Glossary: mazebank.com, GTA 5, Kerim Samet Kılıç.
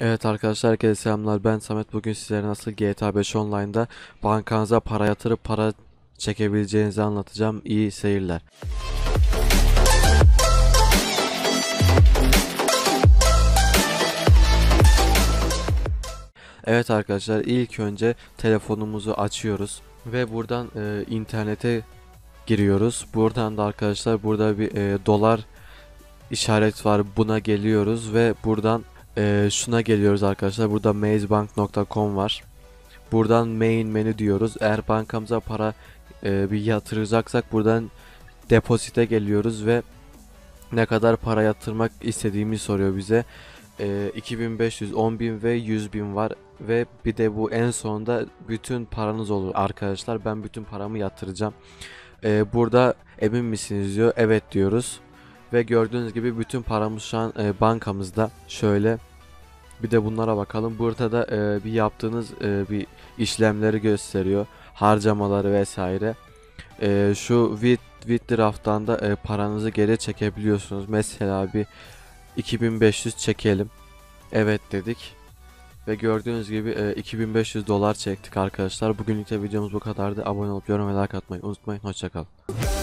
Evet arkadaşlar, herkese selamlar, ben Samet. Bugün sizlere nasıl GTA 5 online'da bankanıza para yatırıp para çekebileceğinizi anlatacağım. İyi seyirler. Evet arkadaşlar, ilk önce telefonumuzu açıyoruz ve buradan internete giriyoruz. Buradan da arkadaşlar burada bir dolar işaret var, buna geliyoruz ve buradan şuna geliyoruz arkadaşlar. Burada mazebank.com var. Buradan main menü diyoruz. Eğer bankamıza para bir yatıracaksak buradan deposite geliyoruz ve ne kadar para yatırmak istediğimi soruyor bize. 2500, 10.000 ve 100.000 var ve bir de bu en sonunda bütün paranız olur arkadaşlar. Ben bütün paramı yatıracağım. Burada emin misiniz diyor. Evet diyoruz. Ve gördüğünüz gibi bütün paramız şu an bankamızda. Şöyle bir de bunlara bakalım. Burada da bir yaptığınız bir işlemleri gösteriyor, harcamaları vesaire. Şu withdraw'dan da paranızı geri çekebiliyorsunuz. Mesela bir 2500 çekelim. Evet dedik ve gördüğünüz gibi $2500 çektik arkadaşlar. Bugünlük de videomuz bu kadardı. Abone olup yorum ve like atmayı unutmayın. Hoşça kalın.